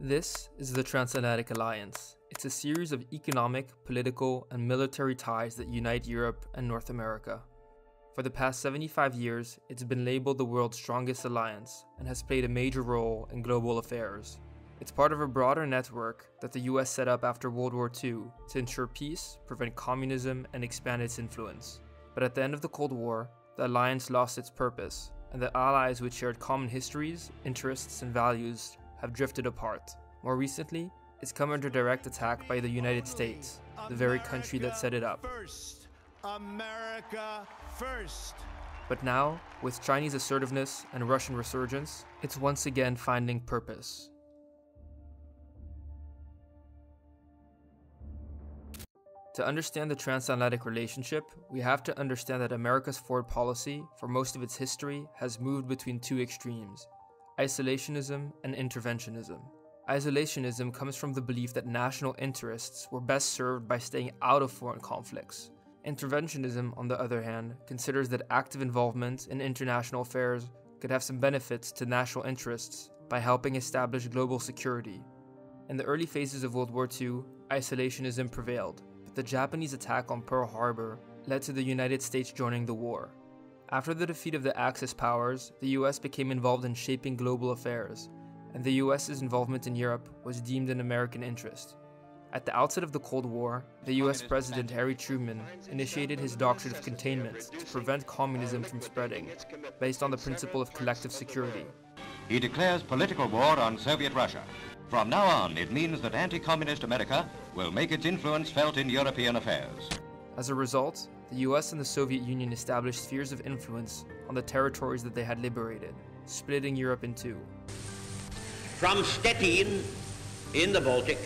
This is the Transatlantic Alliance. It's a series of economic, political, and military ties that unite Europe and North America. For the past 75 years, it's been labeled the world's strongest alliance and has played a major role in global affairs. It's part of a broader network that the US set up after World War II to ensure peace, prevent communism, and expand its influence. But at the end of the Cold War, the alliance lost its purpose, and the allies which shared common histories, interests, and values have drifted apart. More recently, it's come under direct attack by the United States, the very country that set it up. America First. But now, with Chinese assertiveness and Russian resurgence, it's once again finding purpose. To understand the transatlantic relationship, we have to understand that America's foreign policy, for most of its history, has moved between two extremes: isolationism and interventionism. Isolationism comes from the belief that national interests were best served by staying out of foreign conflicts. Interventionism, on the other hand, considers that active involvement in international affairs could have some benefits to national interests by helping establish global security. In the early phases of World War II, isolationism prevailed. The Japanese attack on Pearl Harbor led to the United States joining the war. After the defeat of the Axis powers, the US became involved in shaping global affairs, and the US's involvement in Europe was deemed an American interest. At the outset of the Cold War, the US President Harry Truman initiated his doctrine of containment to prevent communism from spreading, based on the principle of collective security. He declares political war on Soviet Russia. From now on, it means that anti-communist America will make its influence felt in European affairs. As a result, the US and the Soviet Union established spheres of influence on the territories that they had liberated, splitting Europe in two. From Stettin in the Baltic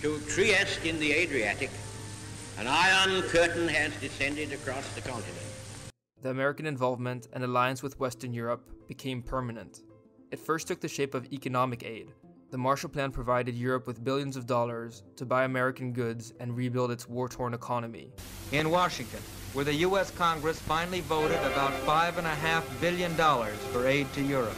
to Trieste in the Adriatic, an iron curtain has descended across the continent. The American involvement and alliance with Western Europe became permanent. It first took the shape of economic aid. The Marshall Plan provided Europe with billions of dollars to buy American goods and rebuild its war-torn economy. In Washington, where the U.S. Congress finally voted about $5.5 billion for aid to Europe.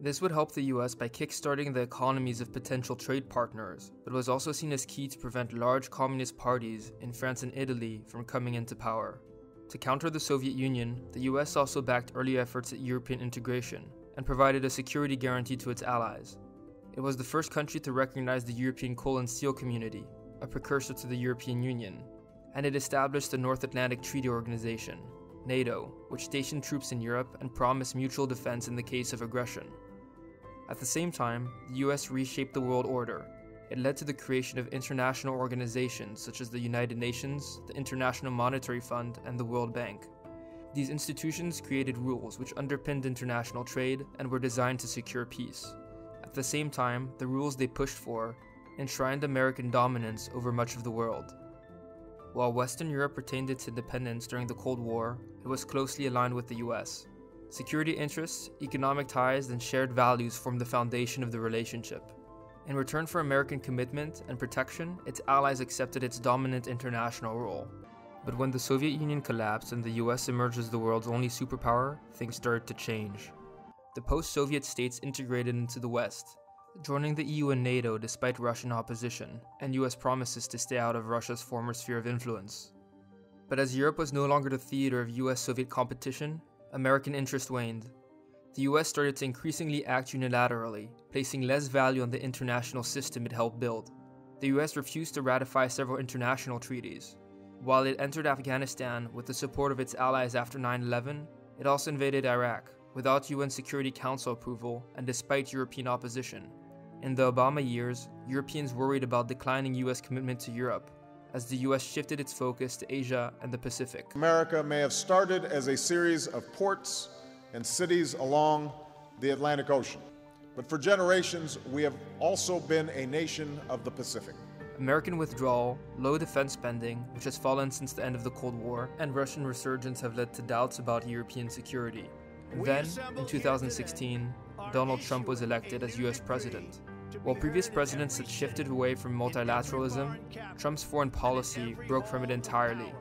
This would help the U.S. by kickstarting the economies of potential trade partners, but was also seen as key to prevent large communist parties in France and Italy from coming into power. To counter the Soviet Union, the U.S. also backed early efforts at European integration and provided a security guarantee to its allies. It was the first country to recognize the European Coal and Steel Community, a precursor to the European Union, and it established the North Atlantic Treaty Organization, NATO, which stationed troops in Europe and promised mutual defense in the case of aggression. At the same time, the US reshaped the world order. It led to the creation of international organizations such as the United Nations, the International Monetary Fund, and the World Bank. These institutions created rules which underpinned international trade and were designed to secure peace. At the same time, the rules they pushed for enshrined American dominance over much of the world. While Western Europe retained its independence during the Cold War, it was closely aligned with the US. Security interests, economic ties, and shared values formed the foundation of the relationship. In return for American commitment and protection, its allies accepted its dominant international role. But when the Soviet Union collapsed and the US emerged as the world's only superpower, things started to change. The post-Soviet states integrated into the West, joining the EU and NATO despite Russian opposition and US promises to stay out of Russia's former sphere of influence. But as Europe was no longer the theater of US-Soviet competition, American interest waned. The US started to increasingly act unilaterally, placing less value on the international system it helped build. The US refused to ratify several international treaties. While it entered Afghanistan with the support of its allies after 9/11, it also invaded Iraq, without UN Security Council approval and despite European opposition. In the Obama years, Europeans worried about declining US commitment to Europe, as the US shifted its focus to Asia and the Pacific. America may have started as a series of ports and cities along the Atlantic Ocean, but for generations, we have also been a nation of the Pacific. American withdrawal, low defense spending, which has fallen since the end of the Cold War, and Russian resurgence have led to doubts about European security. Then, in 2016, Donald Trump was elected as US President. While previous presidents had shifted away from multilateralism, Trump's foreign policy broke from it entirely.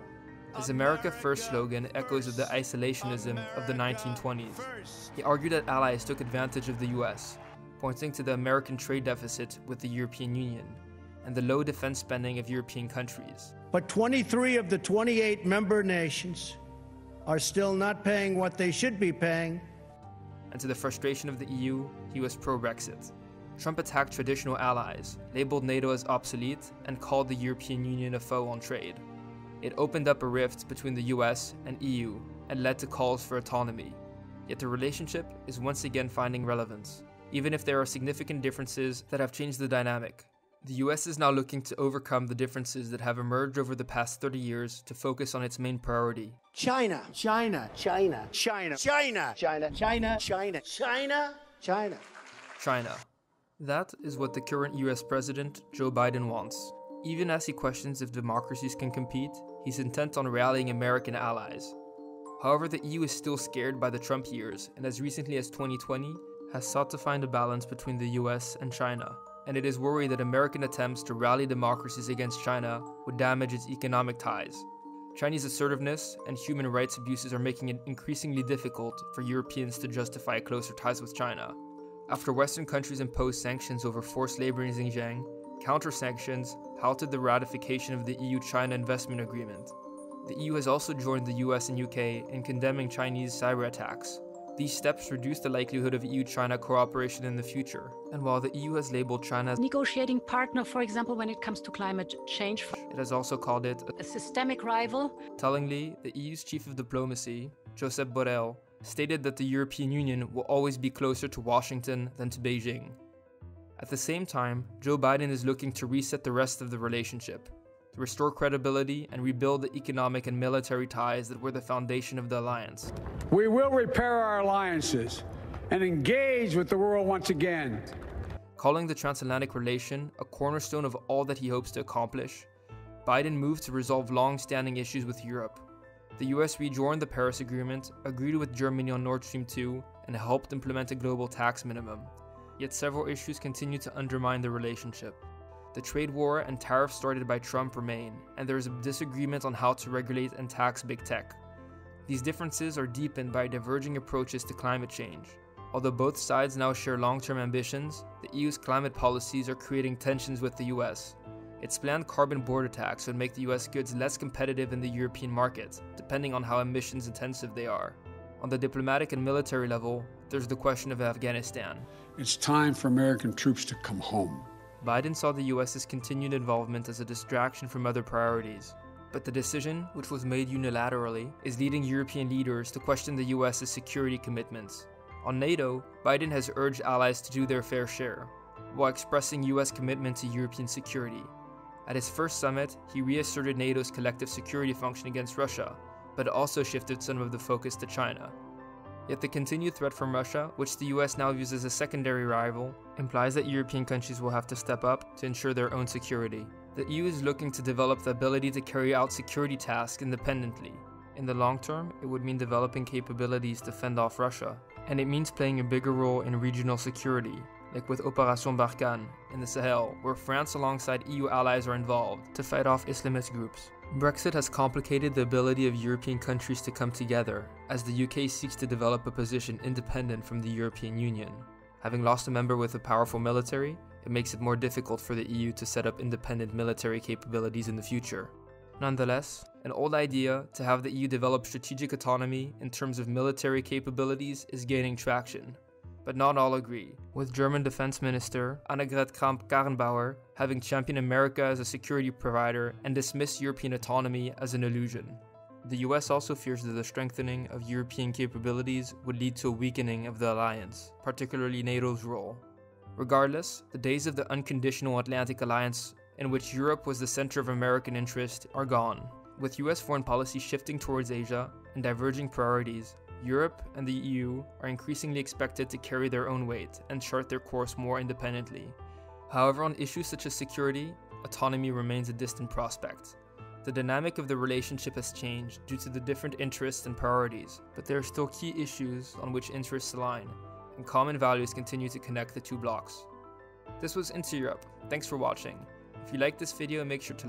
His America First slogan echoes of the isolationism of the 1920s. He argued that allies took advantage of the US, pointing to the American trade deficit with the European Union and the low defense spending of European countries. But 23 of the 28 member nations are still not paying what they should be paying. And to the frustration of the EU, he was pro-Brexit. Trump attacked traditional allies, labeled NATO as obsolete, and called the European Union a foe on trade. It opened up a rift between the US and EU and led to calls for autonomy. Yet the relationship is once again finding relevance, even if there are significant differences that have changed the dynamic. The US is now looking to overcome the differences that have emerged over the past 30 years to focus on its main priority. China. China. China. China. China. China. China. China. China. China. China. That is what the current US President Joe Biden wants. Even as he questions if democracies can compete, he's intent on rallying American allies. However, the EU is still scared by the Trump years, and as recently as 2020, has sought to find a balance between the US and China. And it is worried that American attempts to rally democracies against China would damage its economic ties. Chinese assertiveness and human rights abuses are making it increasingly difficult for Europeans to justify closer ties with China. After Western countries imposed sanctions over forced labor in Xinjiang, counter-sanctions halted the ratification of the EU-China investment agreement. The EU has also joined the US and UK in condemning Chinese cyber attacks. These steps reduce the likelihood of EU-China cooperation in the future. And while the EU has labeled China as a negotiating partner, for example, when it comes to climate change, it has also called it a systemic rival. Tellingly, the EU's chief of diplomacy, Josep Borrell, stated that the European Union will always be closer to Washington than to Beijing. At the same time, Joe Biden is looking to reset the rest of the relationship, to restore credibility and rebuild the economic and military ties that were the foundation of the alliance. We will repair our alliances and engage with the world once again. Calling the transatlantic relation a cornerstone of all that he hopes to accomplish, Biden moved to resolve long-standing issues with Europe. The US rejoined the Paris Agreement, agreed with Germany on Nord Stream 2, and helped implement a global tax minimum. Yet several issues continue to undermine the relationship. The trade war and tariffs started by Trump remain, and there is a disagreement on how to regulate and tax big tech. These differences are deepened by diverging approaches to climate change. Although both sides now share long-term ambitions, the EU's climate policies are creating tensions with the US. Its planned carbon border tax would make the US goods less competitive in the European market, depending on how emissions-intensive they are. On the diplomatic and military level, there's the question of Afghanistan. It's time for American troops to come home. Biden saw the US's continued involvement as a distraction from other priorities. But the decision, which was made unilaterally, is leading European leaders to question the US's security commitments. On NATO, Biden has urged allies to do their fair share, while expressing US commitment to European security. At his first summit, he reasserted NATO's collective security function against Russia, but also shifted some of the focus to China. Yet the continued threat from Russia, which the US now views as a secondary rival, implies that European countries will have to step up to ensure their own security. The EU is looking to develop the ability to carry out security tasks independently. In the long term, it would mean developing capabilities to fend off Russia, and it means playing a bigger role in regional security, like with Operation Barkhane in the Sahel, where France alongside EU allies are involved to fight off Islamist groups. Brexit has complicated the ability of European countries to come together, as the UK seeks to develop a position independent from the European Union. Having lost a member with a powerful military, it makes it more difficult for the EU to set up independent military capabilities in the future. Nonetheless, an old idea to have the EU develop strategic autonomy in terms of military capabilities is gaining traction. But not all agree, with German Defense Minister Annegret Kramp-Karrenbauer having championed America as a security provider and dismissed European autonomy as an illusion. The US also fears that the strengthening of European capabilities would lead to a weakening of the alliance, particularly NATO's role. Regardless, the days of the unconditional Atlantic Alliance, in which Europe was the center of American interest, are gone. With US foreign policy shifting towards Asia and diverging priorities, Europe and the EU are increasingly expected to carry their own weight and chart their course more independently. However, on issues such as security, autonomy remains a distant prospect. The dynamic of the relationship has changed due to the different interests and priorities, but there are still key issues on which interests align, and common values continue to connect the two blocks. This was Into Europe. Thanks for watching. If you liked this video, make sure to